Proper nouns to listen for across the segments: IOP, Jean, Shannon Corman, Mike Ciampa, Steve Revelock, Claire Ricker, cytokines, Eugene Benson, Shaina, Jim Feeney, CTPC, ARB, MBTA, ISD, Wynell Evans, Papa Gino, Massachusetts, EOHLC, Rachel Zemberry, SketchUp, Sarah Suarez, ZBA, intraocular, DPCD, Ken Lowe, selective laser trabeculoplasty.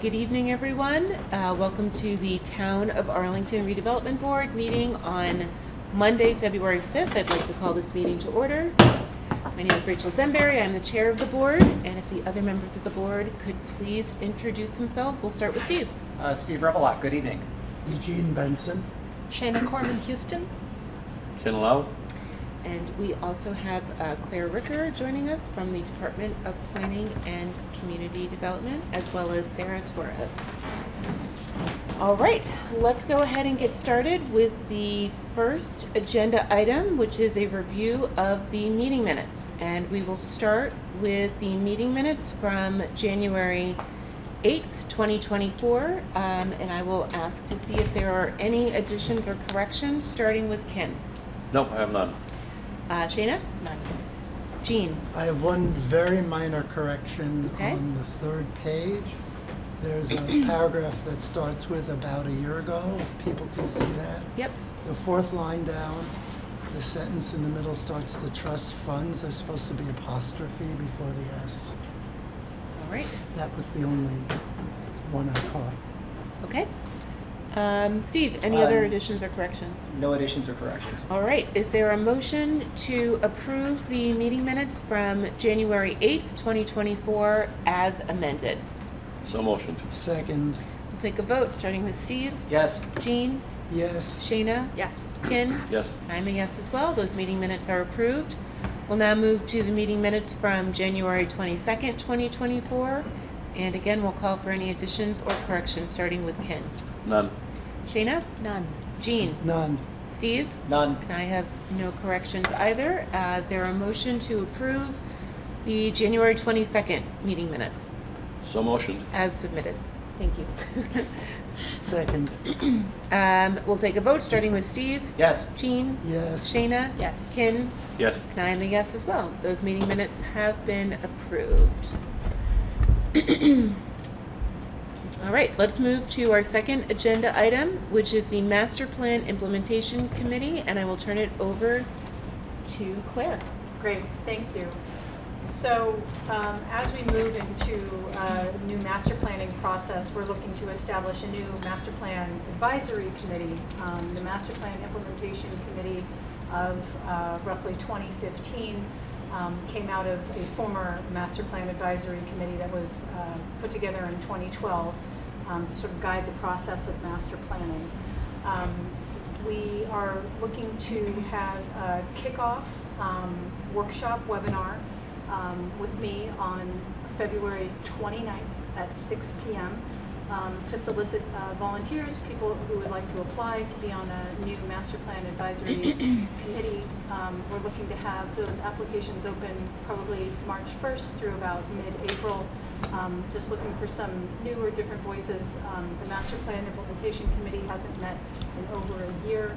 Good evening, everyone. Welcome to the Town of Arlington Redevelopment Board meeting on Monday, February 5th. I'd like to call this meeting to order. My name is Rachel Zemberry. I'm the chair of the board, and if the other members of the board could please introduce themselves. We'll start with Steve. Steve Revelock, good evening. Eugene Benson. Shannon Corman, Houston. Ken Lowe. And we also have Claire Ricker joining us from the Department of Planning and Community Development, as well as Sarah Suarez. All right, let's go ahead and get started with the first agenda item, which is a review of the meeting minutes. And we will start with the meeting minutes from January 8th, 2024. And I will ask to see if there are any additions or corrections, starting with Ken. Nope, I have none. Shaina? None. Jean? I have one very minor correction. Okay. On the third page. There's a paragraph that starts with "about a year ago," if people can see that. Yep. The fourth line down, the sentence in the middle starts "the trust funds." There's supposed to be apostrophe before the S. All right. That was the only one I caught. Okay. Steve, any other additions or corrections? No additions or corrections. All right. Is there a motion to approve the meeting minutes from January 8th, 2024 as amended? So motioned. Second. We'll take a vote, starting with Steve. Yes. Jean? Yes. Shaina? Yes. Ken? Yes. I'm a yes as well. Those meeting minutes are approved. We'll now move to the meeting minutes from January 22nd, 2024. And again, we'll call for any additions or corrections, starting with Ken. None. Shaina? None. Jean? None. Steve? None. And I have no corrections either. Is there a motion to approve the January 22nd meeting minutes? So motioned. As submitted. Thank you. Second. We'll take a vote, starting with Steve. Yes. Jean? Yes. Shaina? Yes. Ken? Yes. And I am a yes as well. Those meeting minutes have been approved. All right, let's move to our second agenda item, which is the Master Plan Implementation Committee, and I will turn it over to Claire. Great, thank you. So as we move into a new master planning process, we're looking to establish a new Master Plan Advisory Committee. The Master Plan Implementation Committee of roughly 2015 came out of a former Master Plan Advisory Committee that was put together in 2012 to sort of guide the process of master planning. We are looking to have a kickoff workshop webinar with me on February 29th at 6 p.m. To solicit volunteers, people who would like to apply to be on a new Master Plan Advisory Committee. We're looking to have those applications open probably March 1st through about mid-April. Just looking for some new or different voices. The Master Plan Implementation Committee hasn't met in over a year.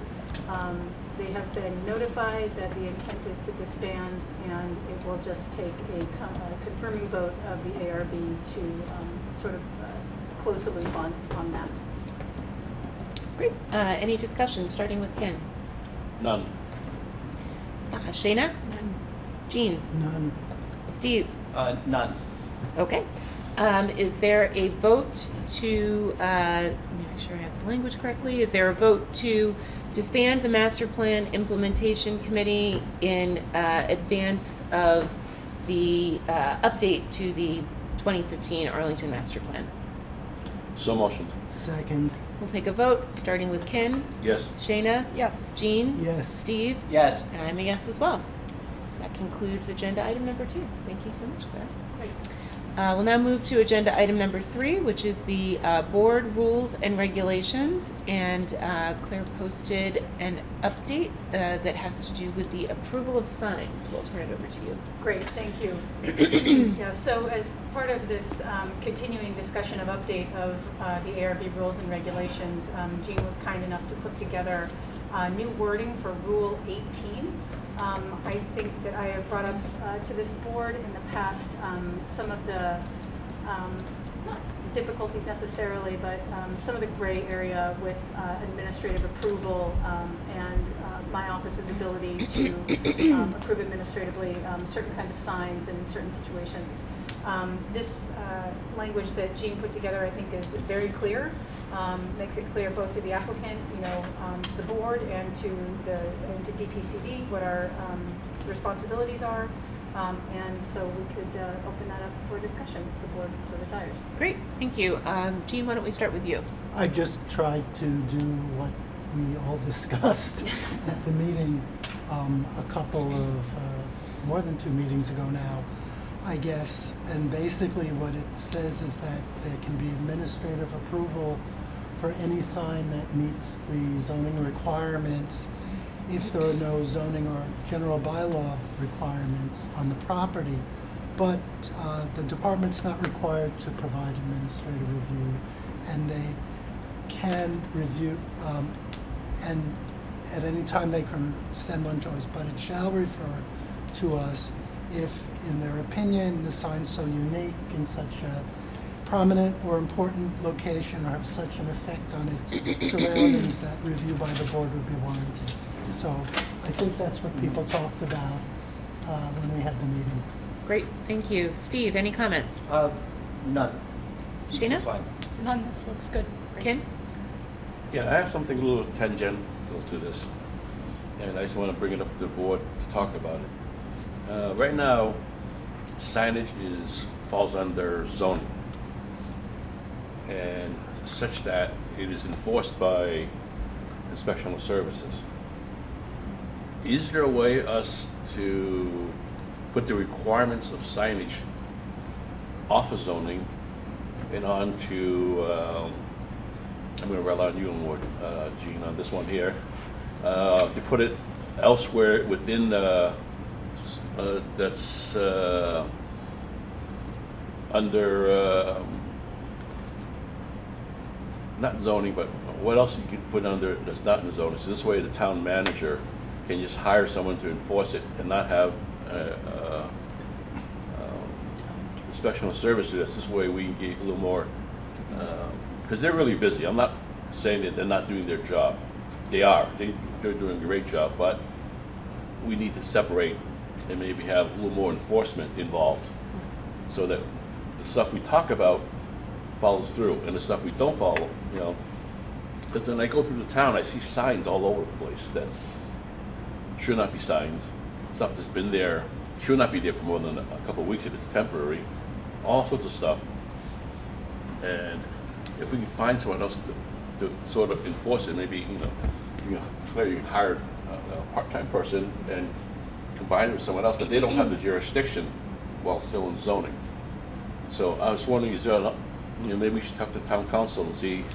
They have been notified that the intent is to disband, and it will just take a confirming vote of the ARB to sort of close the loop on that. Great. Any discussion, starting with Ken? None. Shaina? None. Jean? None. Steve? None. Okay. Is there a vote to, let me make sure I have the language correctly, is there a vote to disband the Master Plan Implementation Committee in advance of the update to the 2015 Arlington Master Plan? So motioned. Second. We'll take a vote, starting with Ken. Yes. Shaina? Yes. Jean? Yes. Steve? Yes. And I'm a yes as well. That concludes agenda item number 2. Thank you so much, Claire. Great. We'll now move to agenda item number 3, which is the board rules and regulations. And Claire posted an update that has to do with the approval of signs. We'll turn it over to you. Great, thank you. Yeah, so as part of this continuing discussion of update of the ARB rules and regulations, Jean was kind enough to put together new wording for Rule 18. I think that I have brought up to this board in the past some of the, not difficulties necessarily, but some of the gray area with administrative approval and my office's ability to approve administratively certain kinds of signs in certain situations. This language that Jean put together, I think, is very clear. Makes it clear both to the applicant, to the board, and to DPCD what our responsibilities are, and so we could open that up for discussion if the board so desires. Great, thank you. Jean, why don't we start with you? I just tried to do what we all discussed at the meeting a couple of more than 2 meetings ago now, I guess, and basically what it says is that there can be administrative approval for any sign that meets the zoning requirements if there are no zoning or general bylaw requirements on the property, but the department's not required to provide administrative review, and they can review, and at any time they can send one to us, but it shall refer to us if, in their opinion, the sign's so unique in such a prominent or important location or have such an effect on its surroundings that review by the board would be warranted. So I think that's what people talked about when we had the meeting. Great, thank you. Steve, any comments? None. Shaina? Fine. None, this looks good. Great. Ken? Yeah, I have something a little tangential to this, and I just want to bring it up to the board to talk about it. Right now, signage falls under zoning, and such that it is enforced by inspectional services. Is there a way us to put the requirements of signage off of zoning and onto, I'm going to rely on you more, Jean, on this one here, to put it elsewhere within that's under not zoning, but what else you can put under that's not in zoning. So this way, the town manager can just hire someone to enforce it and not have inspectional services. That's this way we can get a little more, because they're really busy. I'm not saying that they're not doing their job. They are. They're doing a great job, but we need to separate and maybe have a little more enforcement involved so that the stuff we talk about follows through, and the stuff we don't follow, because when I go through the town, I see signs all over the place that's should not be signs, stuff that's been there, should not be there for more than a couple of weeks if it's temporary, all sorts of stuff. And if we can find someone else to sort of enforce it, maybe, Claire, you can hire a part-time person and combine it with someone else, but they don't have the jurisdiction while still in zoning. So I was wondering, is there, maybe we should talk to town council and see.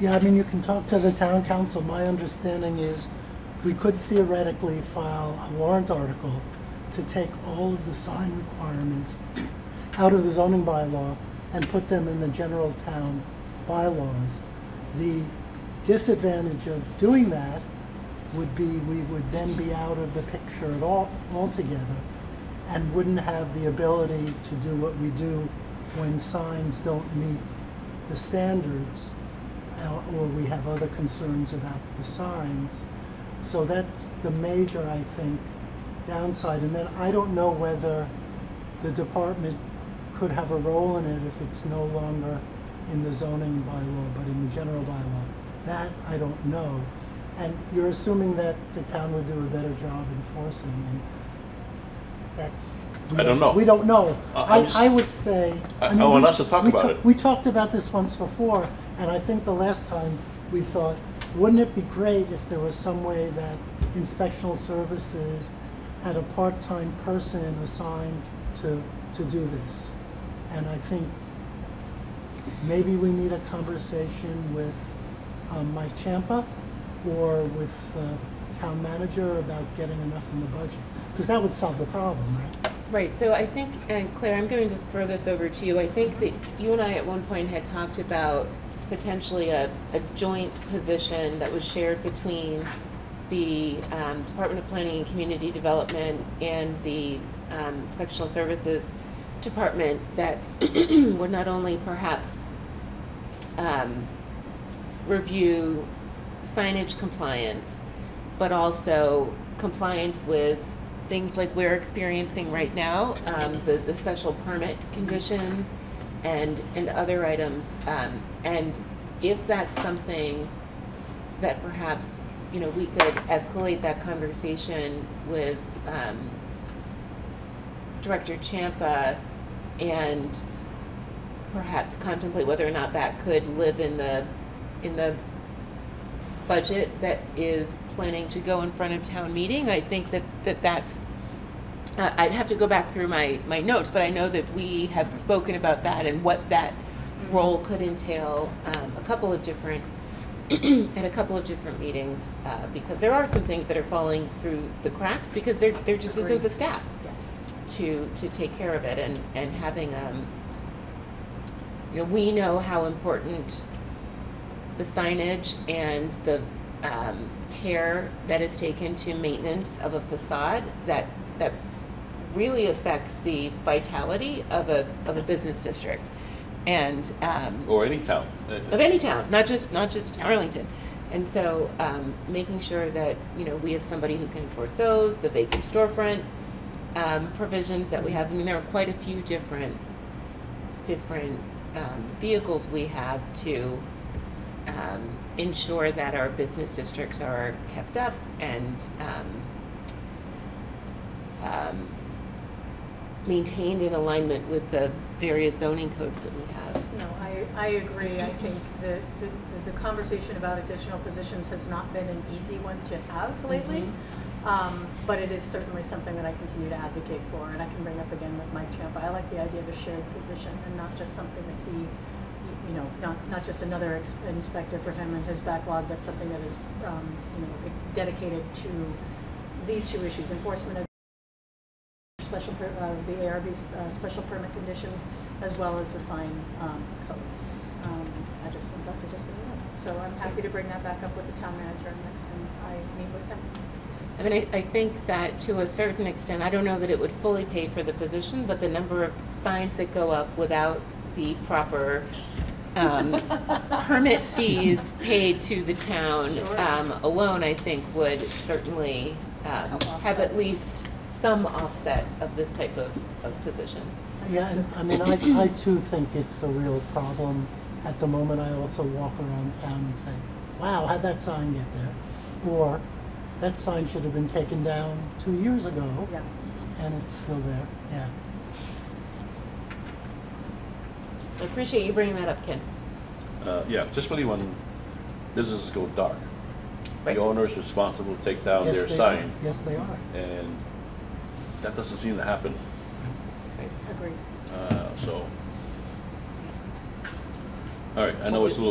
Yeah, I mean, you can talk to the town council. My understanding is we could theoretically file a warrant article to take all of the sign requirements out of the zoning bylaw and put them in the general town bylaws. The disadvantage of doing that would be we would then be out of the picture at all altogether and wouldn't have the ability to do what we do when signs don't meet the standards or we have other concerns about the signs. So that's the major, I think, downside. And then I don't know whether the department could have a role in it if it's no longer in the zoning bylaw but in the general bylaw. That I don't know. And you're assuming that the town would do a better job enforcing, and that's... I don't know. We don't know. I would say... I want us to talk about it. We talked about this once before, and I think the last time we thought, wouldn't it be great if there was some way that inspectional services had a part-time person assigned to do this? And I think maybe we need a conversation with Mike Ciampa, or with the town manager about getting enough in the budget, because that would solve the problem, right? Right, so I think, and Claire, I'm going to throw this over to you. I think that you and I at one point had talked about potentially a joint position that was shared between the Department of Planning and Community Development and the Inspectional Services Department that would not only perhaps review signage compliance, but also compliance with things like we're experiencing right now, the special permit conditions and other items. And if that's something that perhaps, you know, we could escalate that conversation with Director Ciampa and perhaps contemplate whether or not that could live in the budget that is planning to go in front of town meeting. I think that, that's, I'd have to go back through my, notes, but I know that we have spoken about that and what that role could entail at a couple of different meetings, because there are some things that are falling through the cracks because there just isn't the staff to take care of it, and having, you know, we know how important the signage and the care that is taken to maintenance of a facade that really affects the vitality of a business district, and or any town, of any town, not just Arlington. And so making sure that, you know, we have somebody who can enforce those, the vacant storefront provisions that we have. I mean, there are quite a few different vehicles we have to ensure that our business districts are kept up and maintained in alignment with the various zoning codes that we have. No, I agree. I think the conversation about additional positions has not been an easy one to have lately, but it is certainly something that I continue to advocate for, and I can bring up again with Mike Ciampa. I like the idea of a shared position and not just something that he, you know, not just another inspector for him and his backlog, but something that is, you know, dedicated to these two issues: enforcement of special the ARB's special permit conditions, as well as the sign code. I just think that could just be it. So I'm happy to bring that back up with the town manager next time I meet with him. I mean, I think that to a certain extent, I don't know that it would fully pay for the position, but the number of signs that go up without the proper permit fees paid to the town alone, I think, would certainly have at least some offset of this type of position. Yeah, and, I mean, I too think it's a real problem at the moment. I also walk around town and say, wow, how'd that sign get there? Or, that sign should have been taken down 2 years ago, yeah, and it's still there, yeah. So I appreciate you bringing that up, Ken. Yeah, especially when businesses go dark. Right. The owner is responsible to take down their sign. Yes, they are. And that doesn't seem to happen. Right. Agreed. So, all right. I know it was a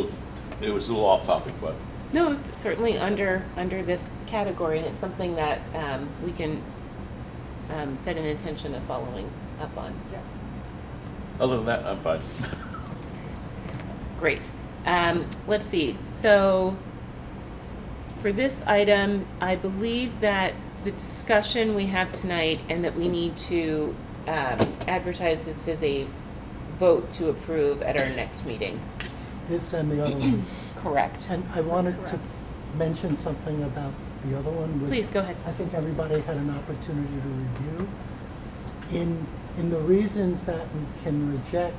little off topic, but no, it's certainly under this category, and it's something that we can set an intention of following up on. Yeah. Other than that, I'm fine. Great. Let's see. So for this item, I believe that the discussion we have tonight and that we need to advertise this as a vote to approve at our next meeting. This and the other one. Correct. And I wanted to mention something about the other one. Which, please go ahead. I think everybody had an opportunity to review. In the reasons that we can reject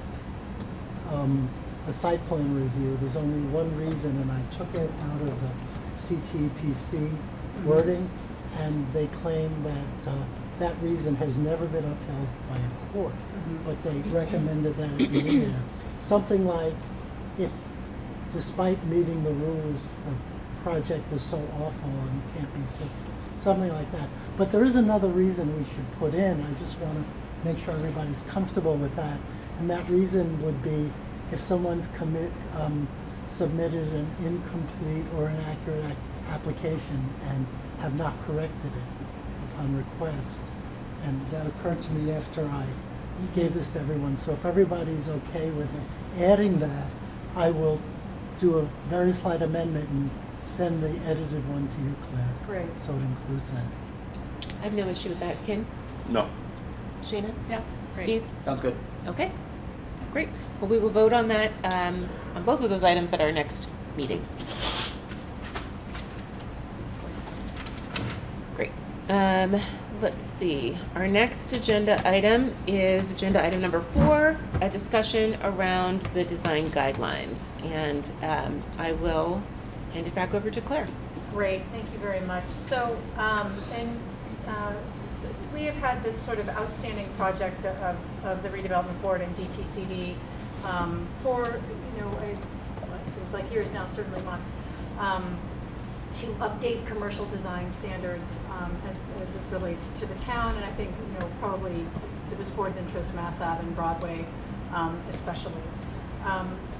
a site plan review, there's only one reason, and I took it out of the CTPC wording, and they claim that that reason has never been upheld by a court, but they recommended that it be in there. Something like, if despite meeting the rules, the project is so awful and can't be fixed, something like that. But there is another reason we should put in. I just want to make sure everybody's comfortable with that. And that reason would be if someone's submitted an incomplete or inaccurate application and have not corrected it upon request. And that occurred to me after I gave this to everyone. So if everybody's okay with adding that, I will do a very slight amendment and send the edited one to you, Claire. Great. So it includes that. I have no issue with that. Ken? No. Shaina? Yeah. Great. Steve? Sounds good. Okay. Great. Well, we will vote on that, on both of those items at our next meeting. Great. Let's see, our next agenda item is agenda item number 4, a discussion around the design guidelines. And I will hand it back over to Claire. Great, thank you very much. So, we have had this sort of outstanding project of the Redevelopment Board and DPCD for, you know, it seems like years now, certainly months, to update commercial design standards as it relates to the town, and I think, you know, probably to this board's interest, Mass Ave and Broadway especially.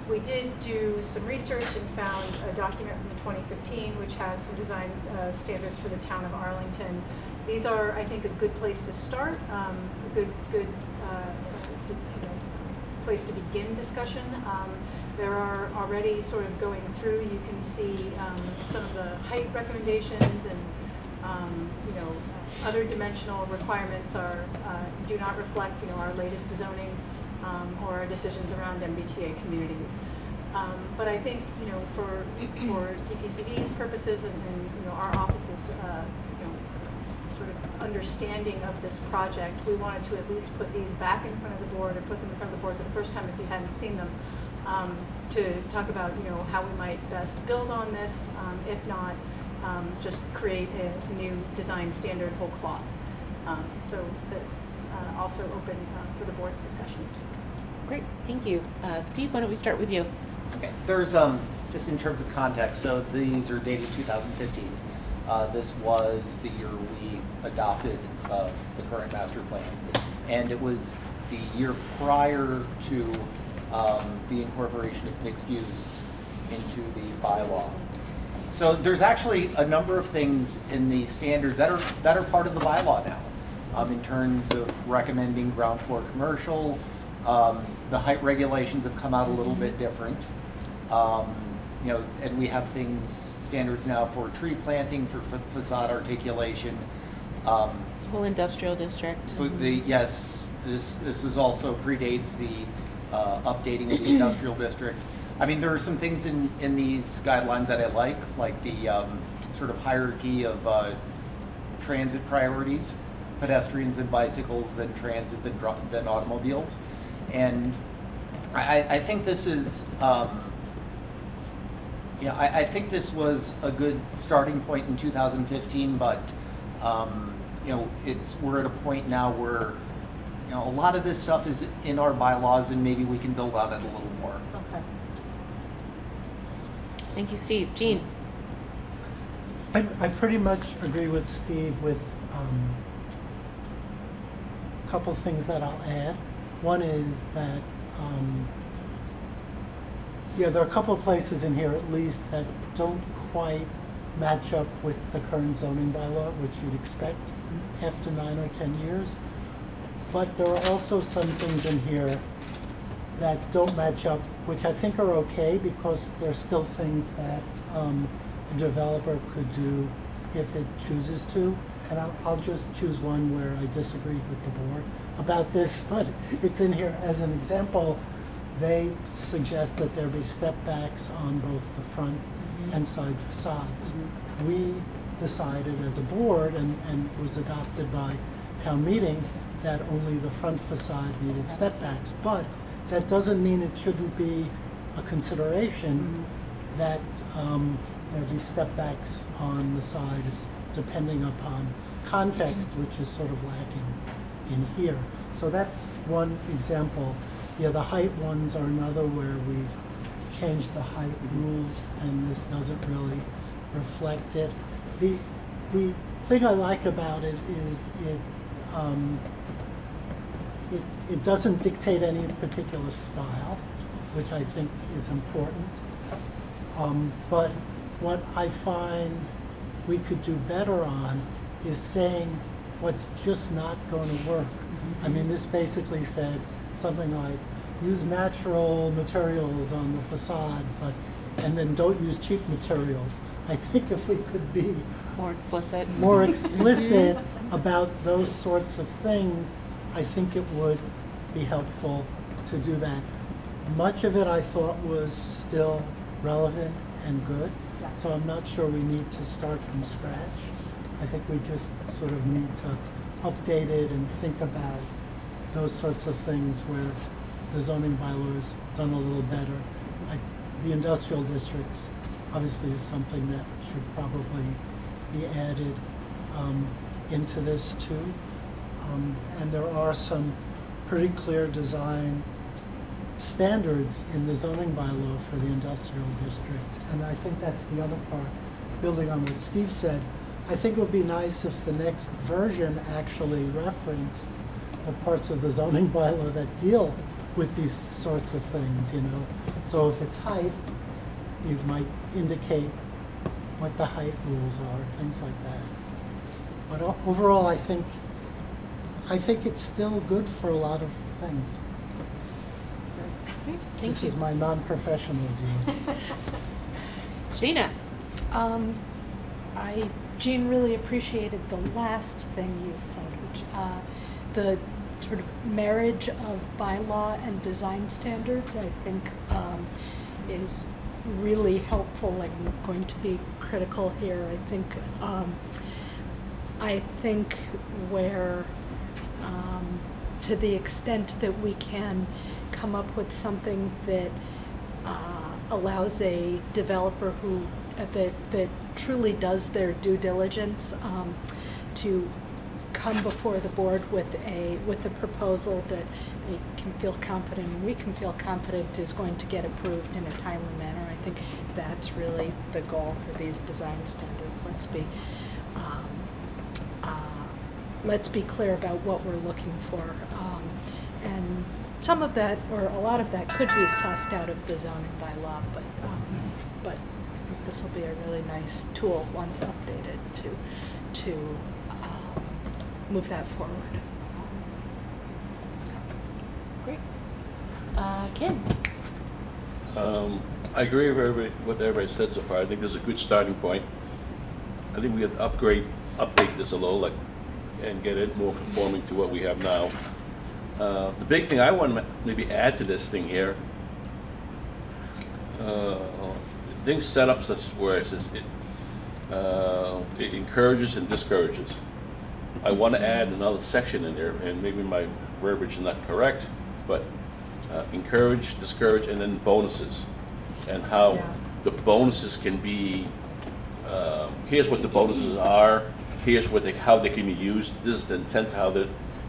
We did do some research and found a document from 2015 which has some design standards for the town of Arlington. These are, I think, a good place to start, a good place to begin discussion. There are already sort of going through, you can see some of the height recommendations and you know, other dimensional requirements are, do not reflect, you know, our latest zoning or our decisions around MBTA communities. But I think, you know, for DPCD's purposes and you know, our office's you know, sort of understanding of this project, we wanted to at least put these back in front of the board, or put them in front of the board for the first time if you hadn't seen them. To talk about, you know, how we might best build on this, if not, just create a new design standard whole cloth. So that's also open for the board's discussion. Great, thank you. Steve, why don't we start with you? Okay, there's, just in terms of context, so these are dated 2015. This was the year we adopted the current master plan, and it was the year prior to the incorporation of mixed use into the bylaw. So there's actually a number of things in the standards that are part of the bylaw now, in terms of recommending ground floor commercial. The height regulations have come out a little bit different, you know, and we have things, standards now for tree planting, for facade articulation. The whole industrial district. Yes, this was also predates the updating of the industrial district. I mean, there are some things in these guidelines that I like the sort of hierarchy of transit priorities, pedestrians and bicycles, and transit, then automobiles. And I think this is, you know, I think this was a good starting point in 2015, but, you know, we're at a point now where, you know, a lot of this stuff is in our bylaws, and maybe we can build on it a little more. Okay. Thank you, Steve. Jean? I pretty much agree with Steve with a couple things that I'll add. One is that, yeah, there are a couple of places in here, at least, that don't quite match up with the current zoning bylaw, which you'd expect after 9 or 10 years. But there are also some things in here that don't match up, which I think are okay, because there are still things that a developer could do if it chooses to. And I'll just choose one where I disagreed with the board about this, but it's in here as an example. They suggest that there be step backs on both the front and side facades. We decided as a board, and it was adopted by town meeting, that only the front facade needed step backs, but that doesn't mean it shouldn't be a consideration that there'd be step backs on the sides, depending upon context, which is sort of lacking in here. So that's one example. Yeah, the height ones are another where we've changed the height rules, and this doesn't really reflect it. The thing I like about it is it doesn't dictate any particular style, which I think is important. But what I find we could do better on is saying what's just not going to work. I mean, this basically said something like, use natural materials on the facade, and then don't use cheap materials. I think if we could be more explicit about those sorts of things, I think it would be helpful to do that. Much of it I thought was still relevant and good, so I'm not sure we need to start from scratch. I think we just sort of need to updated and think about those sorts of things where the zoning bylaw is done a little better. Like the industrial districts, obviously, is something that should probably be added into this too. And there are some pretty clear design standards in the zoning bylaw for the industrial district. And I think that's the other part, building on what Steve said. I think it would be nice if the next version actually referenced the parts of the zoning bylaw that deal with these sorts of things, you know. So if it's height, you might indicate what the height rules are, things like that. But overall, I think it's still good for a lot of things. Okay, thank you. This is my non-professional view. Shaina. Jean, really appreciated the last thing you said, which the sort of marriage of bylaw and design standards, I think, is really helpful and going to be critical here. I think where, to the extent that we can come up with something that allows a developer who that truly does their due diligence to come before the board with a proposal that they can feel confident, and we can feel confident, is going to get approved in a timely manner. I think that's really the goal for these design standards. Let's be clear about what we're looking for, and some of that, or a lot of that, could be sussed out of the zoning bylaw, but this will be a really nice tool once updated to move that forward. Great. Ken? I agree with what everybody said so far. I think this is a good starting point. I think we have to update this a little, and get it more conforming to what we have now. The big thing I want to maybe add to this thing here, the thing set up such where it encourages and discourages. I want to add another section in there, and maybe my verbiage is not correct, but encourage, discourage, and then bonuses, and how the bonuses can be, here's what the bonuses are, here's what how they can be used, this is the intent,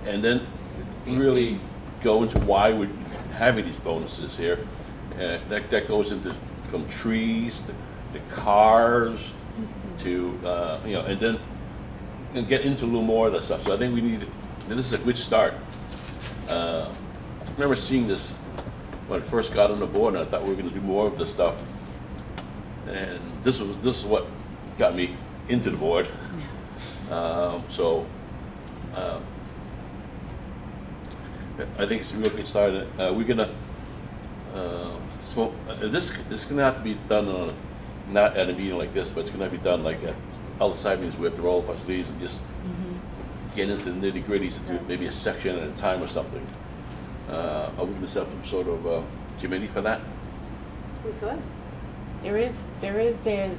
and then really go into why we're having these bonuses here. That goes into, from trees to cars, to, and then get into a little more of that stuff. So I think we need, and this is a good start. I remember seeing this when I first got on the board, and I thought we were gonna do more of this stuff. And this is what got me into the board. I think it's a real good start. We're gonna this is gonna have to be done on not at a meeting like this, but it's gonna be done like at other side meetings where we have to roll up our sleeves and just get into the nitty gritties and do maybe a section at a time or something. Are we gonna set up some sort of committee for that? We could. There is an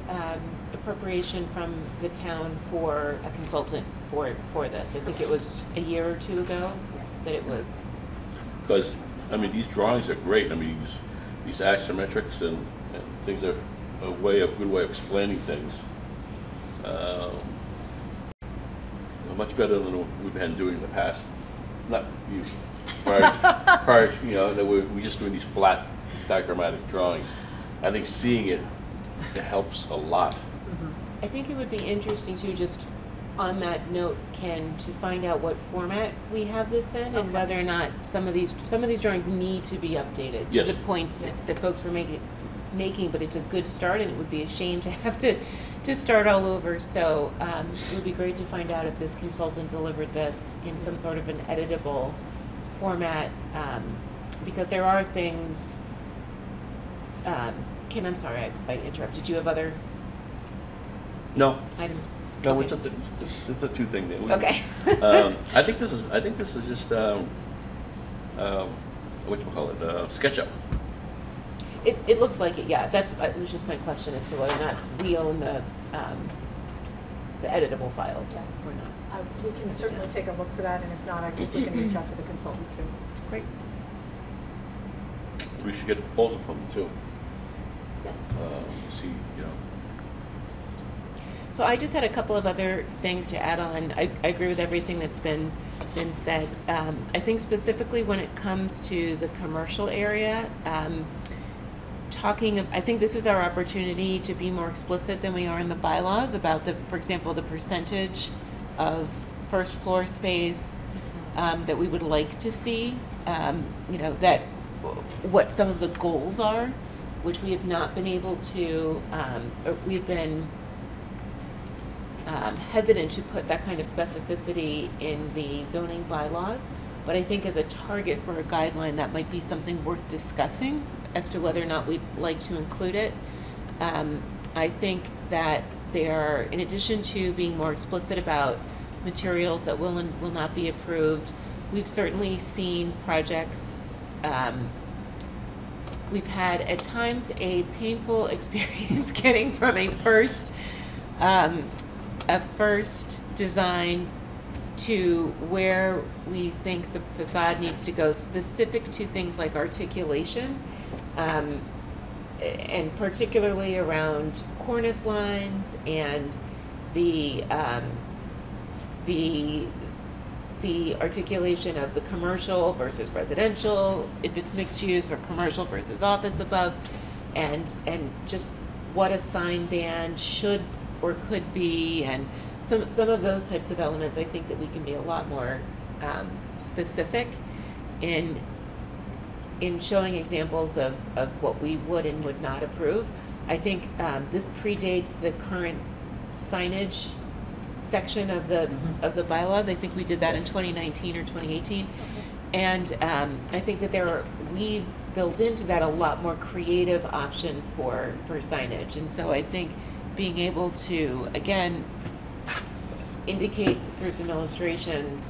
appropriation from the town for a consultant for this. I think it was a year or two ago that it was. Because, I mean, these drawings are great. I mean, these axiometrics and things are a good way of explaining things. Much better than what we've been doing in the past. Not usually. Prior to, that we're just doing these flat diagrammatic drawings. I think seeing it helps a lot. I think it would be interesting too, just on that note, Ken, to find out what format we have this in, and whether or not some of these drawings need to be updated to the points that folks were making. But it's a good start, and it would be a shame to have to start all over. So it would be great to find out if this consultant delivered this in some sort of an editable format, because there are things. Ken, I'm sorry, I interrupted. Did you have other? No. Items. No, okay. it's a two thing there. Okay. I think this is just whatchamacallit, SketchUp. It looks like it. Yeah, that was just my question as to whether or not we own the editable files. Yeah. We're not. We can certainly take a look for that, and if not, I think we can reach out to the consultant too. Great. We should get a proposal from them too. Yes. See, you know. So I just had a couple of other things to add on. I agree with everything that's been said. I think specifically when it comes to the commercial area, I think this is our opportunity to be more explicit than we are in the bylaws about the, for example, the percentage of first floor space that we would like to see. You know, that what some of the goals are, which we have not been able to. We've been hesitant to put that kind of specificity in the zoning bylaws, but I think as a target for a guideline that might be something worth discussing as to whether or not we'd like to include it. I think that they are, in addition to being more explicit about materials that will and will not be approved, we've certainly seen projects, we've had at times a painful experience getting from a first design to where we think the facade needs to go, specific to things like articulation, and particularly around cornice lines and the articulation of the commercial versus residential, if it's mixed use, or commercial versus office above, and just what a sign ban should or could be, and some of those types of elements. I think that we can be a lot more specific in showing examples of what we would and would not approve. I think this predates the current signage section of the bylaws. I think we did that in 2019 or 2018, and I think that we built into that a lot more creative options for signage, and so I think being able to, again, indicate through some illustrations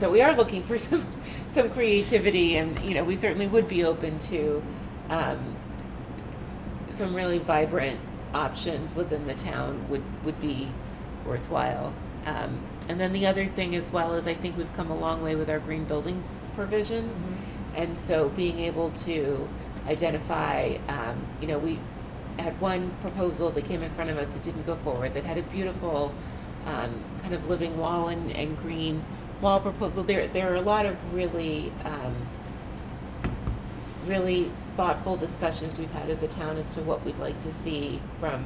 that we are looking for some creativity, and you know, we certainly would be open to some really vibrant options within the town would be worthwhile. And then the other thing as well is I think we've come a long way with our green building provisions, and so being able to identify, you know, we had one proposal that came in front of us that didn't go forward, that had a beautiful kind of living wall and green wall proposal. There are a lot of really, really thoughtful discussions we've had as a town as to what we'd like to see from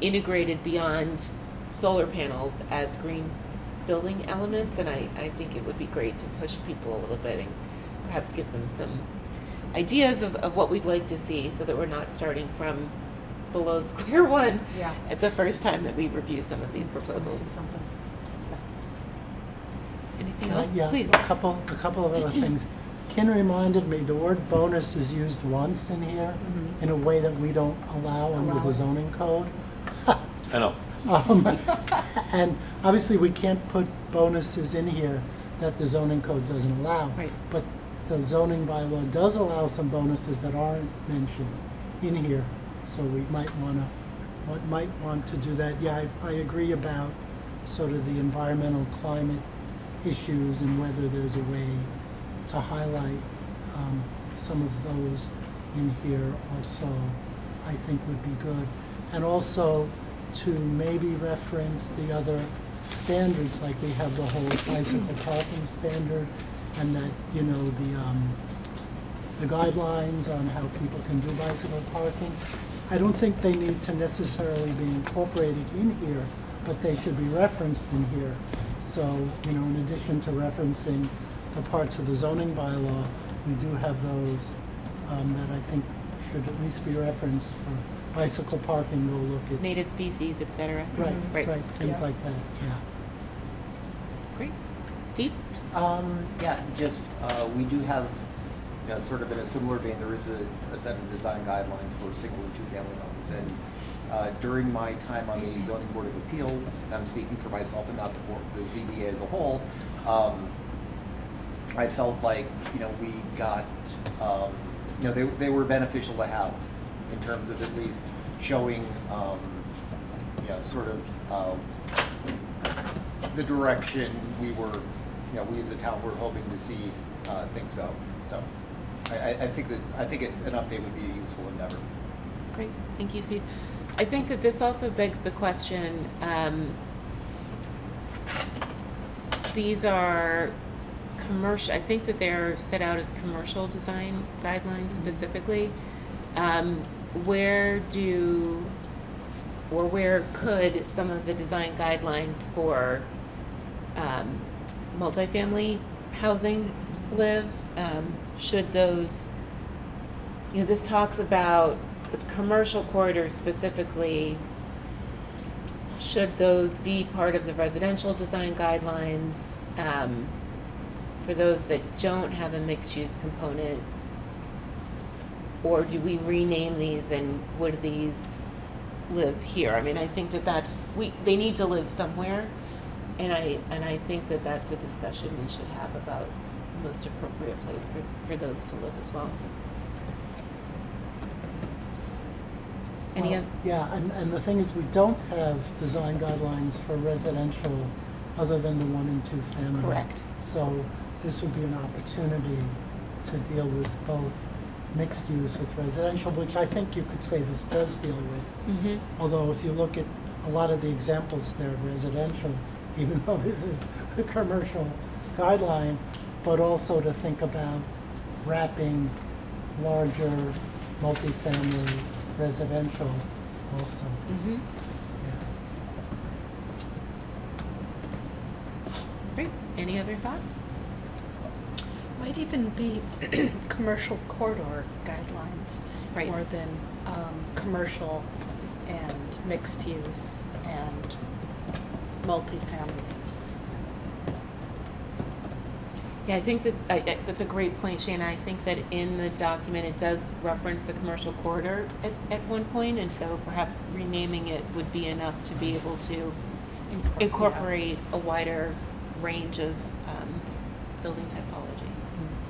integrated beyond solar panels as green building elements, and I think it would be great to push people a little bit and perhaps give them some ideas of what we'd like to see, so that we're not starting from below square one at the first time that we review some of these proposals. Anything else? Yeah, please. A couple of other things. Ken reminded me the word bonus is used once in here in a way that we don't allow under the zoning code. I know. And obviously we can't put bonuses in here that the zoning code doesn't allow. Right. But the zoning bylaw does allow some bonuses that aren't mentioned in here, so we might want to do that. Yeah, I agree about sort of the environmental climate issues and whether there's a way to highlight some of those in here also, I think would be good. And also to maybe reference the other standards, like we have the whole bicycle parking standard, and that, you know, the guidelines on how people can do bicycle parking. I don't think they need to necessarily be incorporated in here, but they should be referenced in here. So, you know, in addition to referencing the parts of the zoning bylaw, we do have those that I think should at least be referenced for bicycle parking. We'll look at native species, et cetera. Right, right, things like that, Great. Steve? Yeah, just we do have, you know, sort of in a similar vein, there is a set of design guidelines for single and two-family homes. And during my time on the Zoning Board of Appeals, and I'm speaking for myself and not the ZBA as a whole, I felt like, you know, we got, you know, they were beneficial to have in terms of at least showing, you sort of the direction we were, we as a town were hoping to see things go. So I think that an update would be a useful endeavor. Great, thank you, Steve. I think that this also begs the question. These are commercial. I think that they're set out as commercial design guidelines specifically. Where do, or where could some of the design guidelines for multifamily housing live? Should those, this talks about the commercial corridors specifically. Should those be part of the residential design guidelines for those that don't have a mixed-use component? Or do we rename these, and would these live here? I mean, I think that that's, they need to live somewhere, and I think that that's a discussion we should have about the most appropriate place for those to live as well. Yeah, and the thing is, we don't have design guidelines for residential other than the 1 and 2 family. Correct. So this would be an opportunity to deal with both mixed use with residential, which I think you could say this does deal with. Mm-hmm. Although if you look at a lot of the examples, they're residential, even though this is a commercial guideline, but also to think about wrapping larger multifamily residential also. Mm-hmm. Yeah. Great. Any other thoughts? Might even be commercial corridor guidelines, right, more than commercial and mixed use and multifamily. Yeah, I think that that's a great point, Shaina. I think that in the document it does reference the commercial corridor at one point, and so perhaps renaming it would be enough to be able to incorporate a wider range of building typology. Mm-hmm.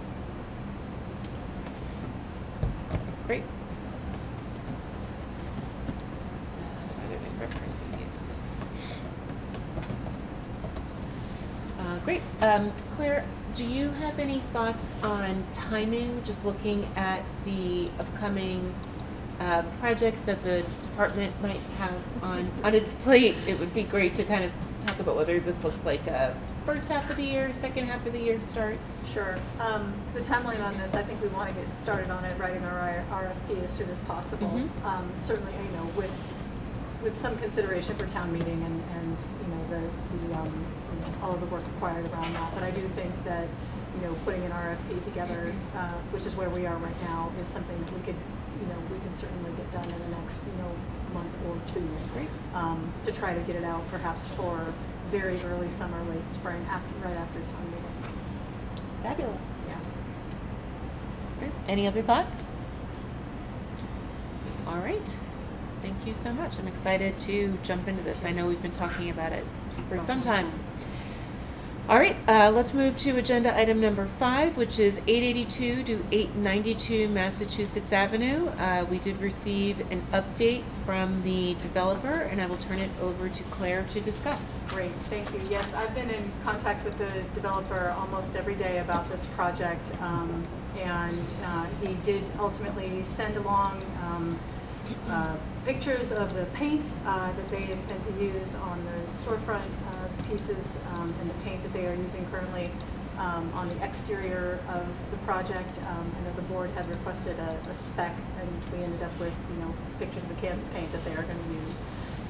Great. Rather than referencing use. Great. Claire, do you have any thoughts on timing, just looking at the upcoming projects that the department might have on its plate? It would be great to kind of talk about whether this looks like a first half of the year, second half of the year start. Sure. The timeline on this, I think we want to get started on it, writing our RFP as soon as possible. Mm-hmm. Certainly, with some consideration for town meeting and all of the work required around that. But I do think that, putting an RFP together, which is where we are right now, is something that we could, we can certainly get done in the next, month or two. Great. To try to get it out perhaps for very early summer, late spring, right after town meeting. Fabulous. Yeah. Good. Any other thoughts? All right. Thank you so much. I'm excited to jump into this. I know we've been talking about it for some time. All right, let's move to agenda item number 5, which is 882 to 892 Massachusetts Avenue. We did receive an update from the developer, and I will turn it over to Claire to discuss. Great, thank you. Yes, I've been in contact with the developer almost every day about this project, and he did ultimately send along pictures of the paint that they intend to use on the storefront pieces and the paint that they are using currently on the exterior of the project. I know the board had requested a spec, and we ended up with pictures of the cans of paint that they are going to use.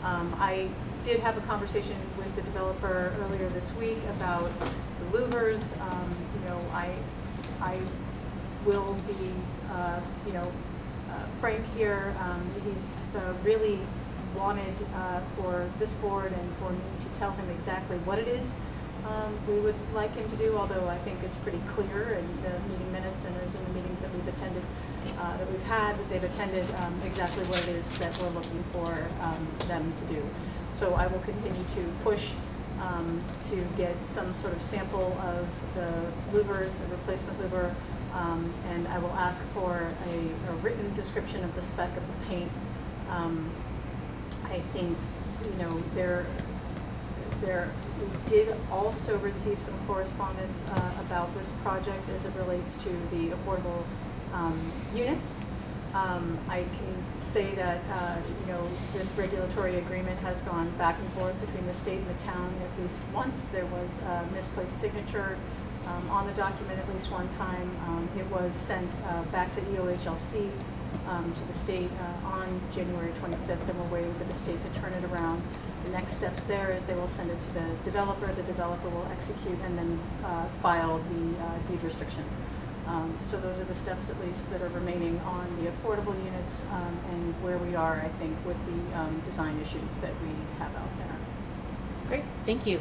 I did have a conversation with the developer earlier this week about the louvers. I will be Frank here, he's really wanted for this board and for me to tell him exactly what it is we would like him to do, although I think it's pretty clear in the meeting minutes and in the meetings that we've attended, exactly what it is that we're looking for them to do. So I will continue to push to get some sort of sample of the louvers, the replacement louver. And I will ask for a written description of the spec of the paint. I think you know, we did also receive some correspondence about this project as it relates to the affordable units. I can say that you know, this regulatory agreement has gone back and forth between the state and the town at least once. There was a misplaced signature on the document at least one time. It was sent back to EOHLC, to the state on January 25th, and we're waiting for the state to turn it around. The next steps there is they will send it to the developer will execute and then file the deed restriction. So those are the steps at least that are remaining on the affordable units, and where we are, I think, with the design issues that we have out there. Great, thank you.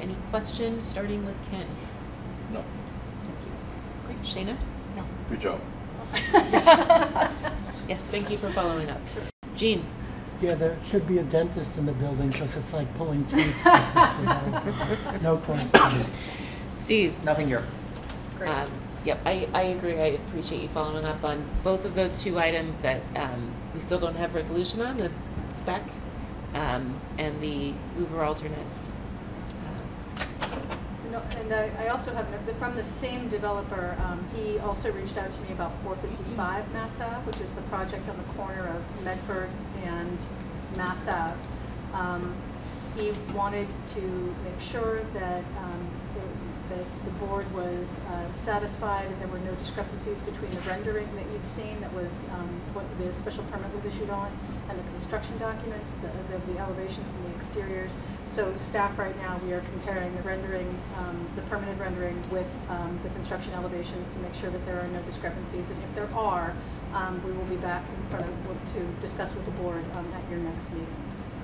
Any questions, starting with Ken? No. Thank you. Great, Shaina? No. Good job. Yes, thank you for following up. Jean? Yeah, there should be a dentist in the building because it's like pulling teeth. No question. Steve? Nothing here. Great. Yep, I agree. I appreciate you following up on both of those two items that we still don't have resolution on, the spec and the Uber alternates. No, and I also have, from the same developer, he also reached out to me about 455 Mass Ave, which is the project on the corner of Medford and Mass Ave. He wanted to make sure that the board was satisfied and there were no discrepancies between the rendering that you've seen, that was what the special permit was issued on, and the construction documents, the elevations and the exteriors. So staff right now, we are comparing the rendering, the permanent rendering with the construction elevations to make sure that there are no discrepancies. And if there are, we will be back in front of, to discuss with the board at your next meeting.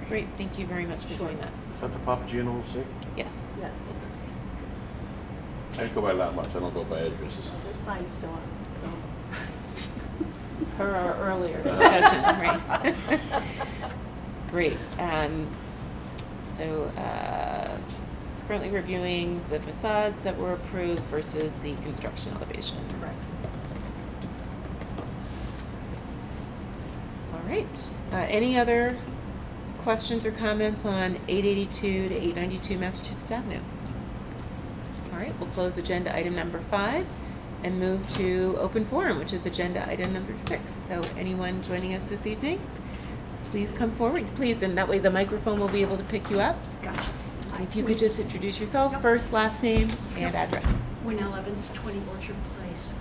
Great, thank you very much for doing that. Is that the Papa Gino? Yes. Yes. I don't go by that much. I don't go by addresses. Well, this sign's still on, so. Her our earlier discussion, right? Great. So currently reviewing the facades that were approved versus the construction elevations. Correct. All right. Any other questions or comments on 882 to 892 Massachusetts Avenue? All right, we'll close agenda item number 5 and move to open forum, which is agenda item number 6. So anyone joining us this evening, please come forward, please. And that way the microphone will be able to pick you up. Gotcha. And if you could just introduce yourself, first, last name, and address. Wynell Evans, 20 Orchard Place.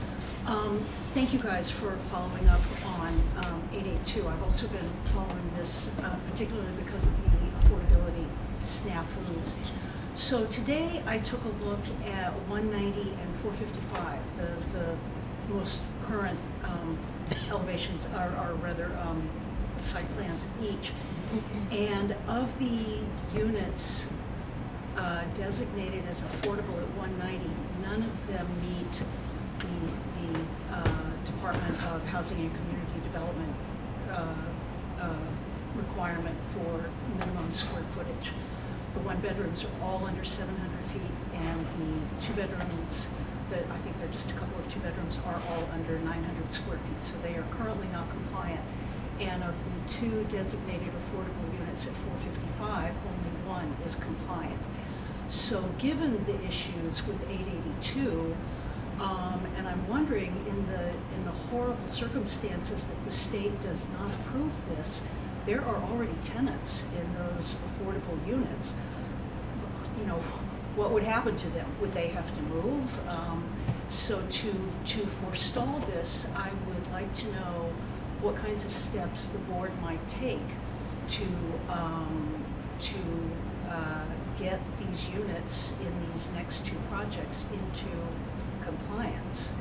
Thank you guys for following up on 882. I've also been following this, particularly because of the affordability snafus. So today I took a look at 190 and 455, the most current elevations, or rather site plans of each. And of the units designated as affordable at 190, none of them meet the Department of Housing and Community Development requirement for minimum square footage. The one-bedrooms are all under 700 feet, and the two-bedrooms, I think they're just a couple of two-bedrooms, are all under 900 square feet, so they are currently not compliant. And of the two designated affordable units at 455, only one is compliant. So given the issues with 882, and I'm wondering, in the horrible circumstances that the state does not approve this, there are already tenants in those affordable units. You know, what would happen to them? Would they have to move? So to forestall this, I would like to know what kinds of steps the board might take to get these units in these next two projects into compliance.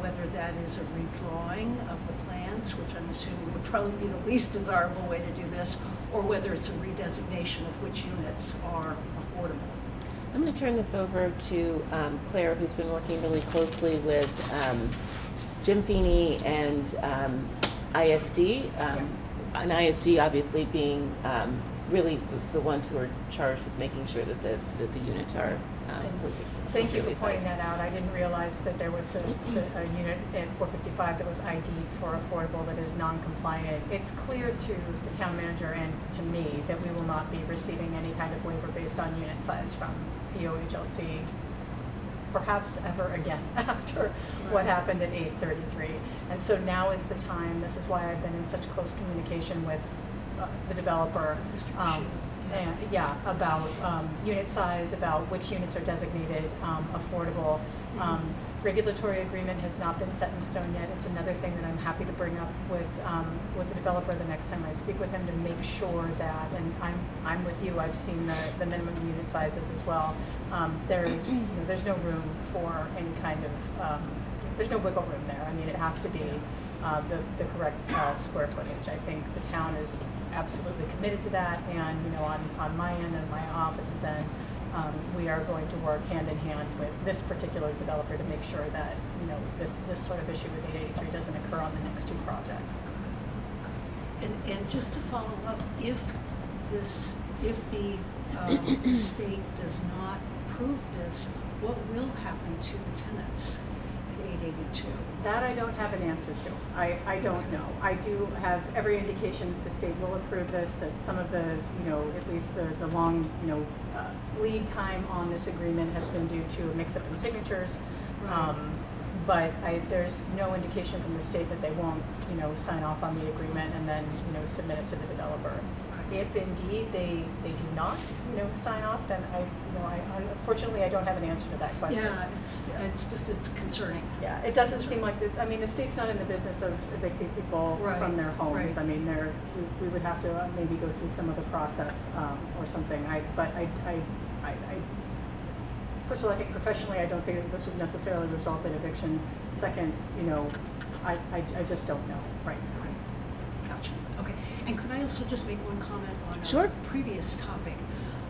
Whether that is a redrawing of the plans, which I'm assuming would probably be the least desirable way to do this, or whether it's a redesignation of which units are affordable. I'm going to turn this over to Claire, who's been working really closely with Jim Feeney and ISD, and ISD obviously being really the ones who are charged with making sure that the units are perfect. Thank you for pointing that out. I didn't realize that there was a unit at 455 that was ID'd for affordable that is non-compliant. It's clear to the town manager and to me that we will not be receiving any kind of waiver based on unit size from POHLC perhaps ever again after what happened at 833. And so now is the time. This is why I've been in such close communication with the developer. And, yeah, about unit size, about which units are designated affordable. Regulatory agreement has not been set in stone yet. It's another thing that I'm happy to bring up with the developer the next time I speak with him to make sure that, and I'm with you, I've seen the minimum unit sizes as well. There's, you know, there's no room for any kind of, there's no wiggle room there. I mean, it has to be the correct square footage. I think the town is absolutely committed to that, and you know, on my end and my office's end, we are going to work hand in hand with this particular developer to make sure that, you know, this sort of issue with 883 doesn't occur on the next two projects. And just to follow up, if the state does not approve this, what will happen to the tenants? 882. That I don't have an answer to. I don't know. I do have every indication that the state will approve this, that some of the, you know, at least the long, you know, lead time on this agreement has been due to a mix-up in signatures. Right. But there's no indication from the state that they won't, you know, sign off on the agreement and then, you know, submit it to the developer. If indeed they do not, you know, sign off, then unfortunately I don't have an answer to that question. Yeah, it's concerning. Yeah, it doesn't seem like the, I mean, the state's not in the business of evicting people from their homes. I mean, we would have to maybe go through some other process or something. First of all, I think professionally I don't think that this would necessarily result in evictions. Second, you know, I just don't know right now. And could I also just make one comment on a previous topic?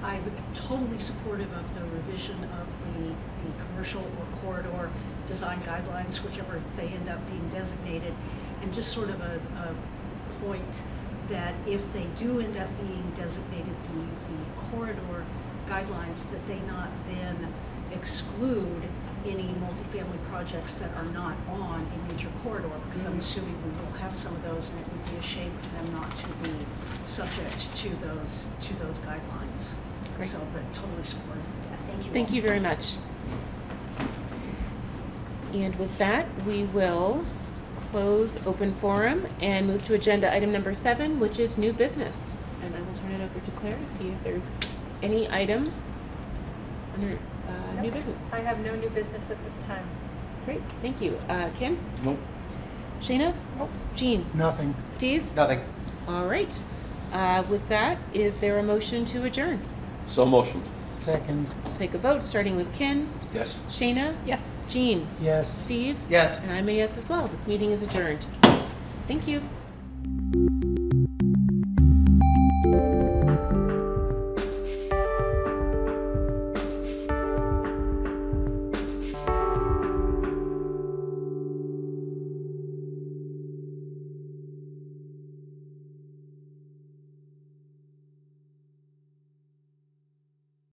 I'm totally supportive of the revision of the commercial or corridor design guidelines, whichever they end up being designated, and just sort of a point that if they do end up being designated the corridor guidelines, that they not then exclude any multifamily projects that are not on a major corridor, because I'm assuming we will have some of those, and it would be a shame for them not to be subject to those guidelines. Great. So, but totally supportive of that. Thank you. Thank you very much. And with that, we will close open forum and move to agenda item number 7, which is new business. And I will turn it over to Claire to see if there's any item under. New business. I have no new business at this time. Great, thank you. Kim? Nope. Shaina? Nope. Jean? Nothing. Steve? Nothing. All right. With that, is there a motion to adjourn? So motioned. Second. We'll take a vote, starting with Kim. Yes. Shaina? Yes. Jean? Yes. Steve? Yes. And I'm a yes as well. This meeting is adjourned. Thank you.